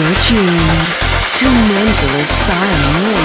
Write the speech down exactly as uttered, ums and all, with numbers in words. You're tuned to Mental Asylum.